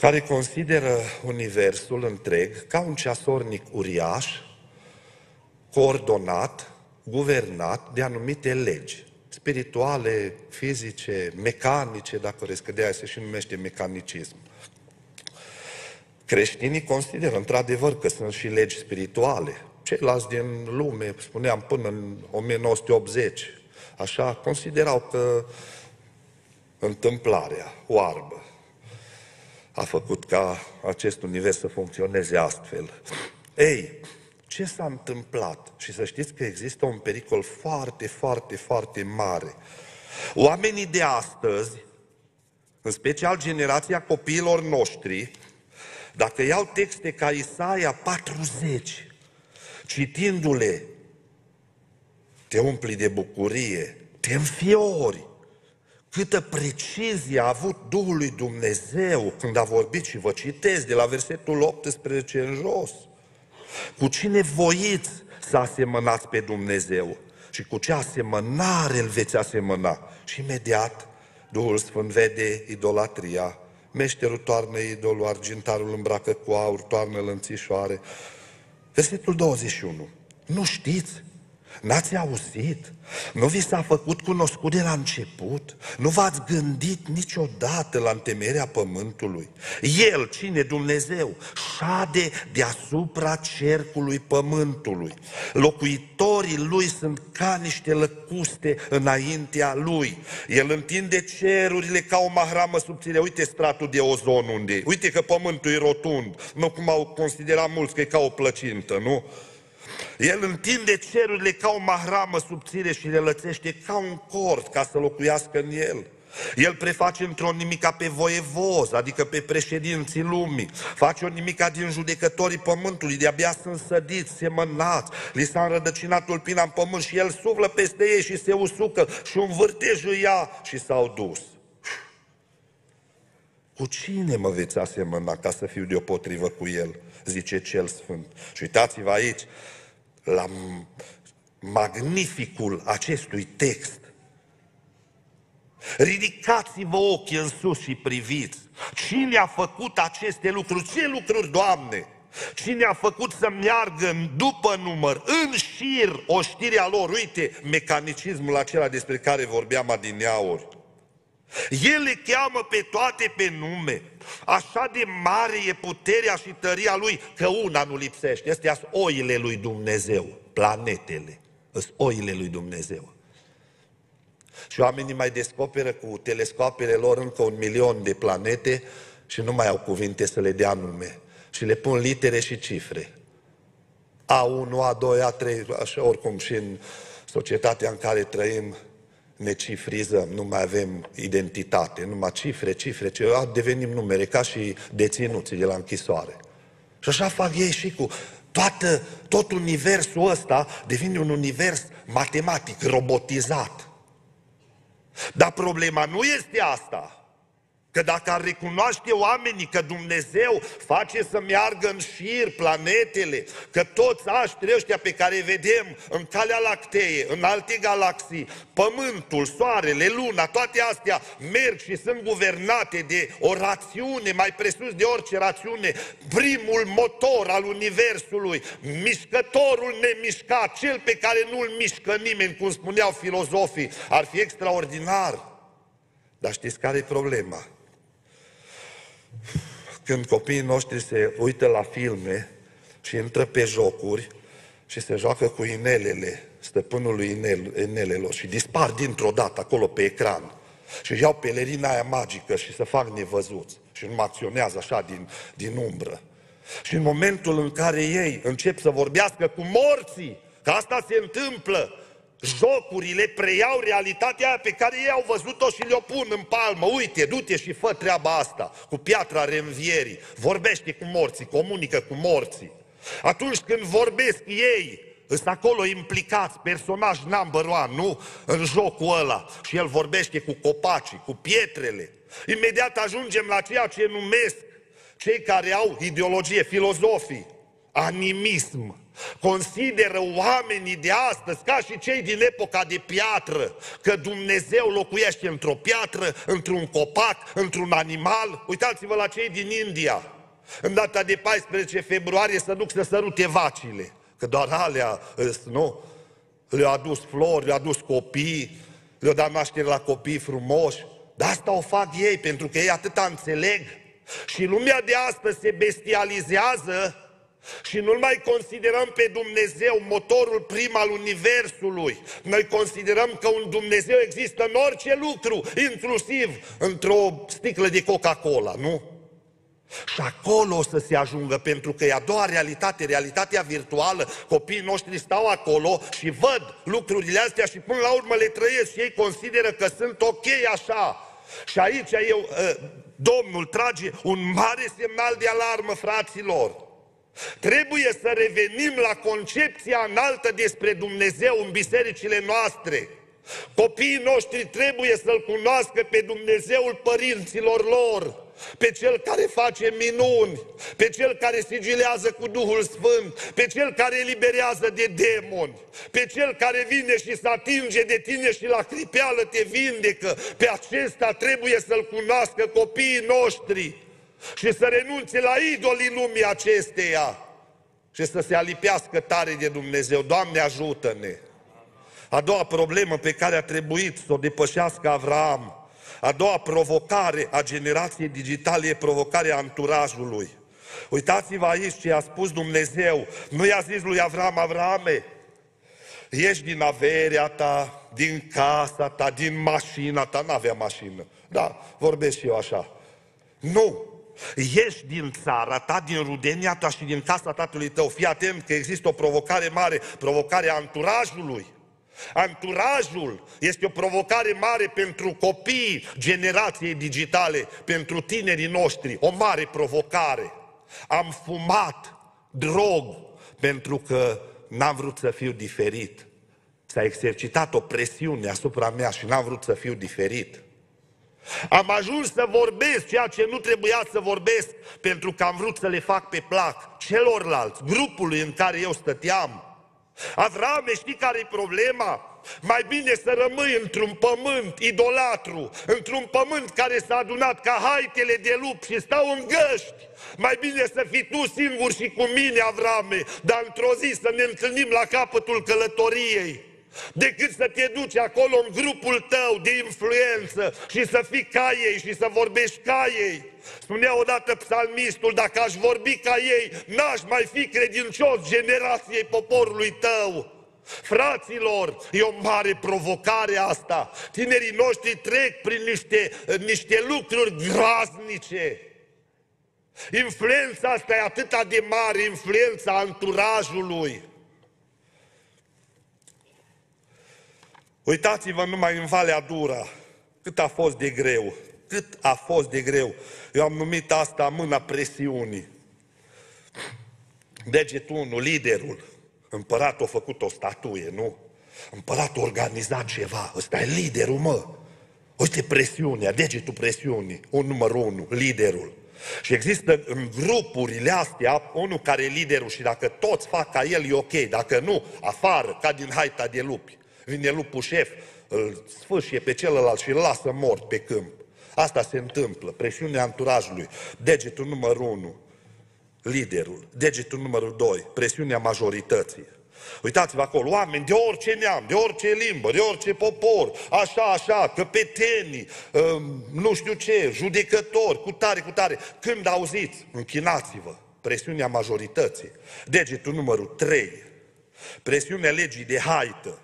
care consideră universul întreg ca un ceasornic uriaș, coordonat, guvernat de anumite legi spirituale, fizice, mecanice, dacă rescădea, se și numește mecanicism. Creștinii consideră într-adevăr că sunt și legi spirituale. Ceilalți din lume, spuneam, până în 1980, așa, considerau că întâmplarea oarbă a făcut ca acest univers să funcționeze astfel. Ei, ce s-a întâmplat? Și să știți că există un pericol foarte mare. Oamenii de astăzi, în special generația copiilor noștri, dacă iau texte ca Isaia 40, citindu-le, te umpli de bucurie, te înfiori. Câtă precizie a avut Duhul lui Dumnezeu când a vorbit, și vă citesc de la versetul 18 în jos. Cu cine voiți să asemănați pe Dumnezeu și cu ce asemănare îl veți asemăna? Și imediat Duhul Sfânt vede idolatria. Meșterul toarnă idolul, argintarul îmbracă cu aur, toarnă lănțișoare. Versetul 21. Nu știți N-ați auzit? Nu vi s-a făcut cunoscut de la început? Nu v-ați gândit niciodată la întemeierea pământului? El, cine? Dumnezeu, șade deasupra cercului pământului. Locuitorii lui sunt ca niște lăcuste înaintea lui. El întinde cerurile ca o mahramă subțire. Uite stratul de ozon unde e. Uite că pământul e rotund. Nu cum au considerat mulți că e ca o plăcintă, nu? El întinde cerurile ca o mahramă subțire și le lățește ca un cort ca să locuiască în el. El preface într-o nimica pe voievoz, adică pe președinții lumii. Face o nimica din judecătorii pământului, de-abia sunt sădiți, semănați. Li s-a înrădăcinat tulpina în pământ și el suflă peste ei și se usucă și un vârtej îi ia și s-au dus. Cu cine mă veți asemăna ca să fiu deopotrivă cu el? Zice Cel Sfânt. Și uitați-vă aici la magnificul acestui text. Ridicați-vă ochii în sus și priviți. Cine a făcut aceste lucruri? Ce lucruri, Doamne? Cine a făcut să meargă după număr, în șir, oștirea lor? Uite, mecanicismul acela despre care vorbeam adineauri. El le cheamă pe toate pe nume. Așa de mare e puterea și tăria lui, că una nu lipsește. Astea sunt oile lui Dumnezeu. Planetele sunt oile lui Dumnezeu. Și oamenii mai descoperă cu telescoapele lor încă 1.000.000 de planete și nu mai au cuvinte să le dea nume. Și le pun litere și cifre. A1, A2, A3, așa, oricum și în societatea în care trăim, ne cifrizăm, nu mai avem identitate, numai cifre, devenim numere, ca și deținuții de la închisoare. Și așa fac ei și cu tot universul ăsta, devine un univers matematic, robotizat. Dar problema nu este asta. Că dacă ar recunoaște oamenii că Dumnezeu face să meargă în șir planetele, că toți aștri ăștia pe care îi vedem în Calea Lactee, în alte galaxii, Pământul, Soarele, Luna, toate astea merg și sunt guvernate de o rațiune, mai presus de orice rațiune, primul motor al Universului, mișcătorul nemișcat, cel pe care nu-l mișcă nimeni, cum spuneau filozofii, ar fi extraordinar. Dar știți care e problema? Când copiii noștri se uită la filme și intră pe jocuri și se joacă cu inelele, stăpânului inelelor, și dispar dintr-o dată acolo pe ecran și iau pelerina aia magică și se fac nevăzuți și nu acționează așa din umbră. Și în momentul în care ei încep să vorbească cu morții, că asta se întâmplă, jocurile preiau realitatea aia pe care ei au văzut-o și le-o pun în palmă. Uite, du-te și fă treaba asta cu piatra reînvierii. Vorbește cu morții, comunică cu morții. Atunci când vorbesc ei, sunt acolo implicați, personaj number one, nu? În jocul ăla. Și el vorbește cu copacii, cu pietrele. Imediat ajungem la ceea ce numesc cei care au ideologie, filozofii, animism. Consideră oamenii de astăzi ca și cei din epoca de piatră, că Dumnezeu locuiește într-o piatră, într-un copac, într-un animal. Uitați-vă la cei din India. În data de 14 februarie se duc să sărute vacile, că doar alea, nu? Le-au adus flori, le-au adus copii, le-au dat naștere la copii frumoși. Dar asta o fac ei, pentru că ei atâta înțeleg. Și lumea de astăzi se bestializează și nu-L mai considerăm pe Dumnezeu motorul prim al Universului. Noi considerăm că un Dumnezeu există în orice lucru, inclusiv într-o sticlă de Coca-Cola, nu? Și acolo o să se ajungă, pentru că e a doua realitate, realitatea virtuală. Copiii noștri stau acolo și văd lucrurile astea și până la urmă le trăiesc și ei consideră că sunt ok așa. Și aici Domnul trage un mare semnal de alarmă, fraților. Trebuie să revenim la concepția înaltă despre Dumnezeu în bisericile noastre. Copiii noștri trebuie să-L cunoască pe Dumnezeul părinților lor, pe Cel care face minuni, pe Cel care sigilează cu Duhul Sfânt, pe Cel care eliberează de demoni, pe Cel care vine și se atinge de tine și la clipeală te vindecă. Pe acesta trebuie să-L cunoască copiii noștri și să renunțe la idolii lumii acesteia și să se alipească tare de Dumnezeu. Doamne, ajută-ne! A doua problemă pe care a trebuit să o depășească Avram, a doua provocare a generației digitale e provocarea anturajului. Uitați-vă aici ce a spus Dumnezeu. Nu i-a zis lui Avram: Avrame, ieși din averea ta, din casa ta, din mașina ta. N-avea mașină. Da, vorbesc și eu așa. Nu! Ieși din țara ta, din rudenia ta și din casa tatălui tău. Fii atent că există o provocare mare, provocarea anturajului. Anturajul este o provocare mare pentru copiii generației digitale, pentru tinerii noștri. O mare provocare. Am fumat drog pentru că n-am vrut să fiu diferit. S-a exercitat o presiune asupra mea și n-am vrut să fiu diferit. Am ajuns să vorbesc ceea ce nu trebuia să vorbesc pentru că am vrut să le fac pe plac celorlalți, grupului în care eu stăteam. Avrame, știi care e problema? Mai bine să rămâi într-un pământ idolatru, într-un pământ care s-a adunat ca haitele de lup și stau în găști. Mai bine să fii tu singur și cu mine, Avrame, dar într-o zi să ne întâlnim la capătul călătoriei, decât să te duci acolo în grupul tău de influență și să fii ca ei și să vorbești ca ei. Spunea odată psalmistul: dacă aș vorbi ca ei, n-aș mai fi credincios generației poporului tău. Fraților, e o mare provocare asta. Tinerii noștri trec prin niște lucruri groaznice. Influența asta e atât de mare, influența anturajului. Uitați-vă numai în Valea Dura, cât a fost de greu, cât a fost de greu. Eu am numit asta mâna presiunii. Degetul 1, liderul. Împăratul a făcut o statuie, nu? Împăratul a organizat ceva, ăsta e liderul, mă. Uite presiunea, degetul presiunii, numărul 1, liderul. Și există în grupurile astea unul care e liderul și dacă toți fac ca el e ok, dacă nu, afară, ca din haita de lupi. Vine lupul șef, îl sfâșie pe celălalt și îl lasă mort pe câmp. Asta se întâmplă, presiunea anturajului. Degetul numărul 1, liderul. Degetul numărul 2, presiunea majorității. Uitați-vă acolo, oameni de orice neam, de orice limbă, de orice popor, așa, căpetenii, nu știu ce, judecători, cu tare. Când auziți, închinați-vă, presiunea majorității. Degetul numărul 3, presiunea legii de haită.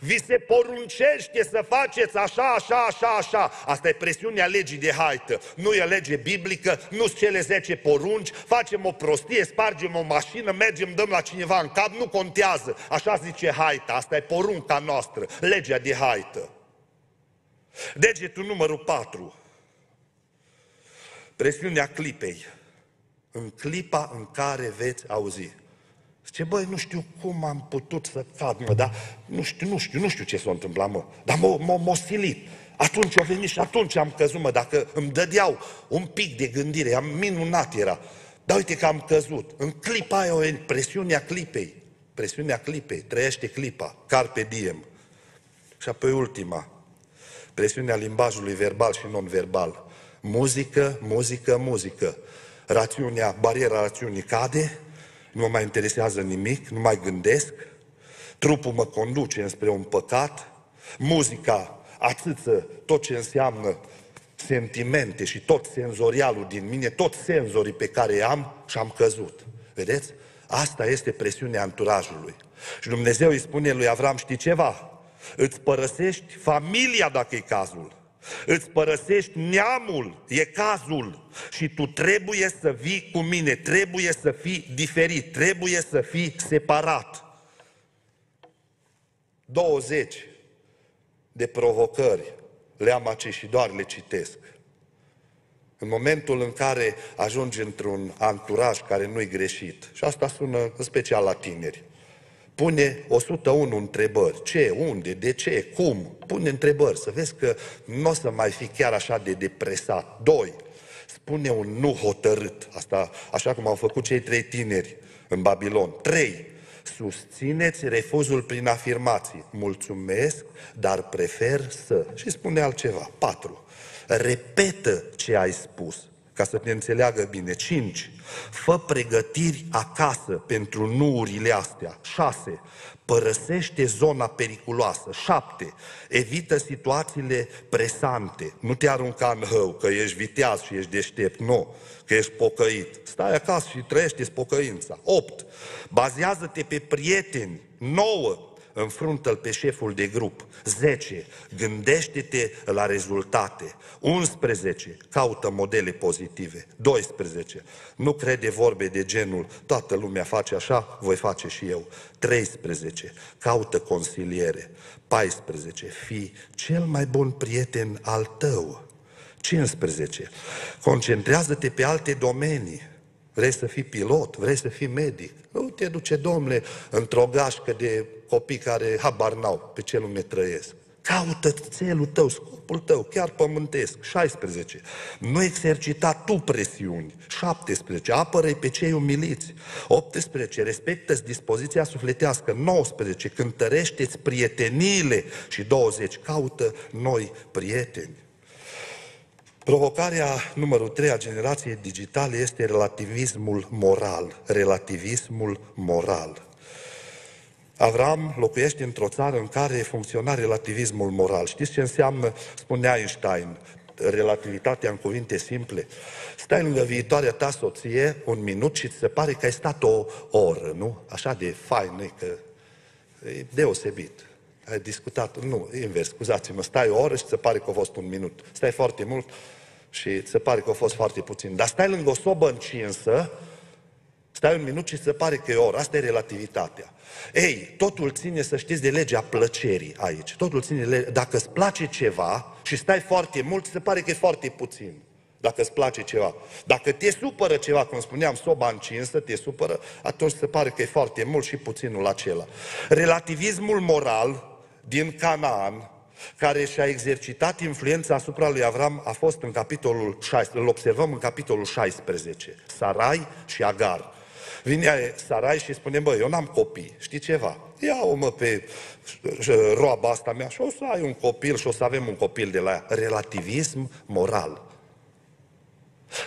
Vi se poruncește să faceți așa. Asta e presiunea legii de haită. Nu e lege biblică, nu-s cele 10 porunci, facem o prostie, spargem o mașină, mergem, dăm la cineva în cap, nu contează. Așa zice haita, asta e porunca noastră, legea de haită. Degetul numărul 4. Presiunea clipei. În clipa în care veți auzi. Zice: băi, nu știu cum am putut să cad, mă, dar nu știu ce s-a întâmplat, mă, dar m-a silit. Atunci a venit și atunci am căzut, mă, dacă îmi dădeau un pic de gândire, am minunat era. Dar uite că am căzut. În clipa aia, presiunea clipei. Presiunea clipei, trăiește clipa, carpe diem. Și apoi ultima, presiunea limbajului verbal și non-verbal. Muzică. Rațiunea, bariera rațiunii cade. Nu mă mai interesează nimic, nu mai gândesc, trupul mă conduce înspre un păcat, muzica atâță tot ce înseamnă sentimente și tot senzorialul din mine, tot senzorii pe care am, și am căzut. Vedeți? Asta este presiunea anturajului. Și Dumnezeu îi spune lui Avram: știi ceva? Îți părăsești familia dacă e cazul. Îți părăsești neamul, e cazul, și tu trebuie să vii cu mine, trebuie să fii diferit, trebuie să fii separat. 20 de provocări le-am aici și doar le citesc. În momentul în care ajungi într-un anturaj care nu-i greșit, și asta sună în special la tineri, pune 101 întrebări. Ce, unde, de ce, cum? Pune întrebări, să vezi că nu o să mai fi chiar așa de depresat. 2. Spune un nu hotărât. Asta, așa cum au făcut cei 3 tineri în Babilon. 3. Susțineți refuzul prin afirmații. Mulțumesc, dar prefer să... Și spune altceva. 4. Repetă ce ai spus. ca să ne înțeleagă bine. 5. Fă pregătiri acasă pentru nuurile astea. 6. Părăsește zona periculoasă. 7. Evită situațiile presante. Nu te arunca în hău, că ești viteaz și ești deștept. Nu, că ești pocăit. Stai acasă și trăiește-ți pocăința. 8. Bazează-te pe prieteni. 9. Înfruntă-l pe șeful de grup. 10. Gândește-te la rezultate. 11. Caută modele pozitive. 12. Nu crede vorbe de genul, toată lumea face așa, voi face și eu. 13. Caută consiliere. 14. Fii cel mai bun prieten al tău. 15. Concentrează-te pe alte domenii. Vrei să fii pilot, vrei să fii medic. Nu te duce, domnule, într-o gașcă de copii care habar n-au pe ce lume trăiesc. Caută țelul tău, scopul tău, chiar pământesc. 16. Nu exercita tu presiuni. 17. Apără-i pe cei umiliți. 18. Respectă-ți dispoziția sufletească. 19. Cântărește-ți prieteniile. Și 20. Caută noi prieteni. Provocarea numărul 3 a generației digitale este relativismul moral. Relativismul moral. Avram locuiește într-o țară în care funcționa relativismul moral. Știți ce înseamnă? Spunea Einstein, relativitatea în cuvinte simple. Stai lângă viitoarea ta soție un minut și ți se pare că ai stat o oră, nu? Așa de fain, că e deosebit. Ai discutat, nu, invers, scuzați-mă, stai o oră și se pare că a fost un minut. Stai foarte mult și se pare că a fost foarte puțin. Dar stai lângă o sobă încinsă, stai un minut și se pare că e o oră. Asta e relativitatea. Ei, totul ține, să știți, de legea plăcerii aici. Totul ține de legea. Dacă îți place ceva și stai foarte mult, se pare că e foarte puțin. Dacă îți place ceva. Dacă te supără ceva, cum spuneam, soba încinsă te supără, atunci se pare că e foarte mult și puținul acela. Relativismul moral din Canaan, care și-a exercitat influența asupra lui Avram, a fost în capitolul 16, îl observăm în capitolul 16, Sarai și Agar. Vine Sarai și spune, bă, eu n-am copii, știi ceva? Ia-o mă pe roaba asta mea și o să ai un copil și o să avem un copil de la ea. Relativism moral.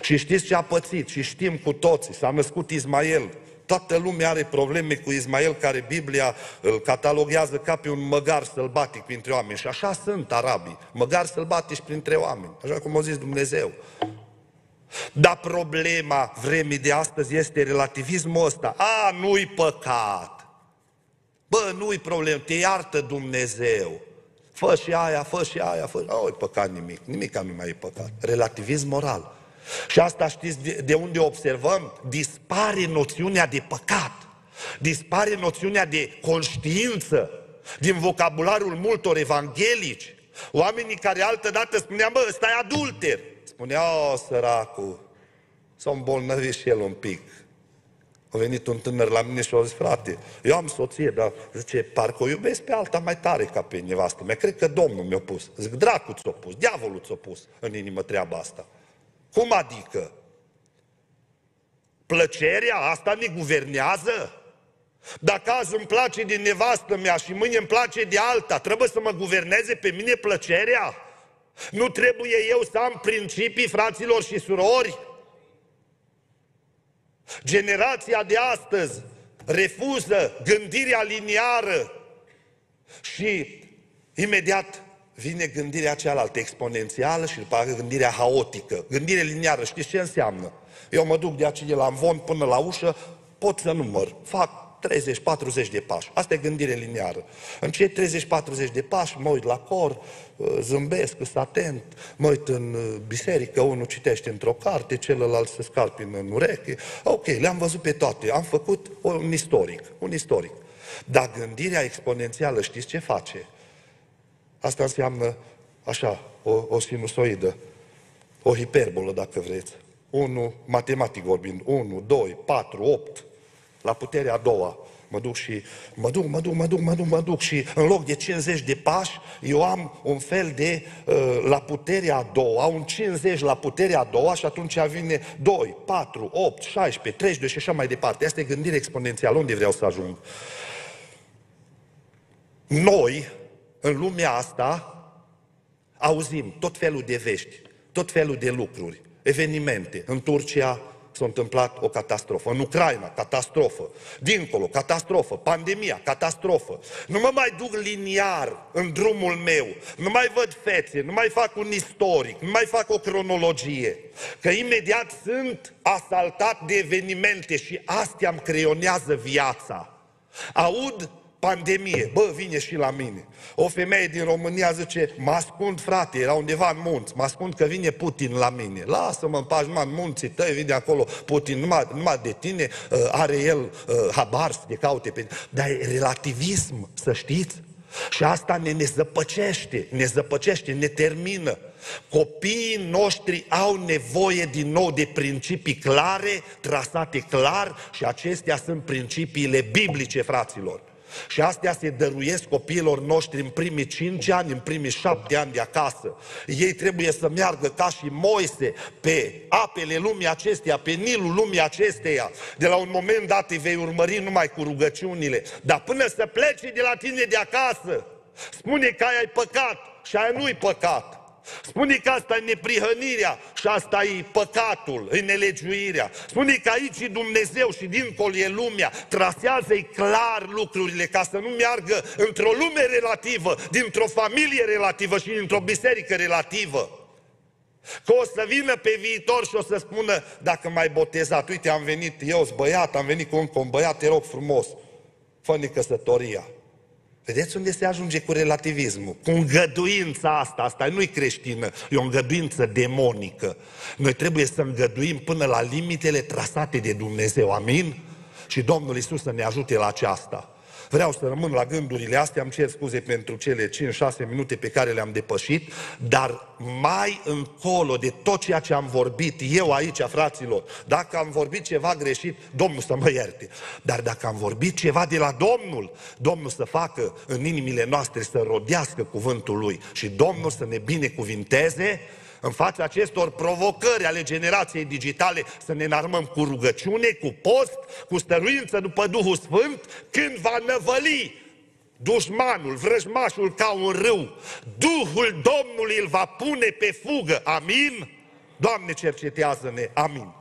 Și știți ce a pățit și știm cu toții, s-a născut Ismael. Toată lumea are probleme cu Ismael, care Biblia îl cataloguează ca pe un măgar sălbatic printre oameni. Și așa sunt arabii, măgar sălbatici printre oameni, așa cum a zis Dumnezeu. Dar problema vremii de astăzi este relativismul ăsta. A, nu-i păcat! Bă, nu-i problemă, te iartă Dumnezeu. Fă și aia, fă și aia, fă... Nu-i păcat nimic, nimica nu mai e păcat. Relativism moral. Și asta știți de unde observăm? Dispare noțiunea de păcat. Dispare noțiunea de conștiință din vocabularul multor evanghelici. Oamenii care altădată spuneam, bă, ăsta e adulter. Spunea, o, săracul, s-a îmbolnăvit și el un pic. A venit un tânăr la mine și a zis, frate, eu am soție, dar zice, parcă o iubesc pe alta mai tare ca pe nevastă mea. Cred că Domnul mi-a pus. Zic, dracu ți-a pus, diavolul ți-a pus în inimă treaba asta. Cum adică? Plăcerea asta ne guvernează? Dacă azi îmi place din nevastă mea și mâine îmi place de alta, trebuie să mă guverneze pe mine plăcerea? Nu trebuie eu să am principii, fraților și surori? Generația de astăzi refuză gândirea liniară și imediat vine gândirea cealaltă, exponențială, și după aceea gândirea haotică. Gândire liniară, știți ce înseamnă? Eu mă duc de aici, de la amvon până la ușă, pot să număr, fac 30-40 de pași. Asta e gândire liniară. În cei 30-40 de pași mă uit la cor, zâmbesc, sunt atent, mă uit în biserică, unul citește într-o carte, celălalt se scarpină în ureche. Ok, le-am văzut pe toate, am făcut un istoric, un istoric. Dar gândirea exponențială, știți ce face? Asta înseamnă, așa, o sinusoidă, o hiperbolă, dacă vreți. 1, matematic vorbind, 1, 2, 4, 8, la puterea a doua. Mă duc și mă duc și în loc de 50 de pași, eu am un fel de la puterea a doua, un 50 la puterea a doua și atunci vine 2, 4, 8, 16, 32 și așa mai departe. Asta e gândire exponențială. Unde vreau să ajung? Noi, în lumea asta, auzim tot felul de vești, tot felul de lucruri. evenimente. În Turcia s-a întâmplat o catastrofă, în Ucraina, catastrofă, dincolo, catastrofă, pandemia, catastrofă. Nu mă mai duc liniar în drumul meu, nu mai văd fețe, nu mai fac un istoric, nu mai fac o cronologie. Că imediat sunt asaltat de evenimente și astea îmi creionează viața. Aud pandemie, bă, vine și la mine. O femeie din România zice, mă ascund, frate, era undeva în munți, mă ascund că vine Putin la mine. Lasă-mă în pași, numai în munții tăi, vine acolo Putin, numai de tine, are el habar să te caute pe tine. Dar e relativism, să știți? Și asta ne zăpăcește, ne termină. Copiii noștri au nevoie din nou de principii clare, trasate clar, și acestea sunt principiile biblice, fraților. Și astea se dăruiesc copiilor noștri în primii 5 ani, în primii 7 ani de acasă. Ei trebuie să meargă ca și Moise pe apele lumii acesteia, pe Nilul lumii acesteia. De la un moment dat îi vei urmări numai cu rugăciunile. Dar până să pleci de la tine de acasă, spune că aia e păcat și aia nu-i păcat. Spune că asta e neprihănirea și asta e păcatul, e nelegiuirea. Spune că aici e Dumnezeu și dincolo e lumea. Trasează-i clar lucrurile ca să nu meargă într-o lume relativă, dintr-o familie relativă și dintr-o biserică relativă. Că o să vină pe viitor și o să spună, dacă m-ai botezat, uite, am venit eu, sunt băiat, am venit cu încă un băiat, te rog frumos, fă-ne căsătoria. Vedeți unde se ajunge cu relativismul, cu îngăduința asta. Asta nu-i creștină, e o îngăduință demonică. Noi trebuie să îngăduim până la limitele trasate de Dumnezeu, amin? Și Domnul Iisus să ne ajute la aceasta. Vreau să rămân la gândurile astea, îmi cer scuze pentru cele 5-6 minute pe care le-am depășit, dar mai încolo de tot ceea ce am vorbit eu aici, fraților, dacă am vorbit ceva greșit, Domnul să mă ierte. Dar dacă am vorbit ceva de la Domnul, Domnul să facă în inimile noastre să rodească cuvântul Lui și Domnul să ne binecuvinteze în fața acestor provocări ale generației digitale, să ne înarmăm cu rugăciune, cu post, cu stăruință după Duhul Sfânt, când va năvăli dușmanul, vrăjmașul ca un râu. Duhul Domnului îl va pune pe fugă. Amin? Doamne, cercetează-ne. Amin.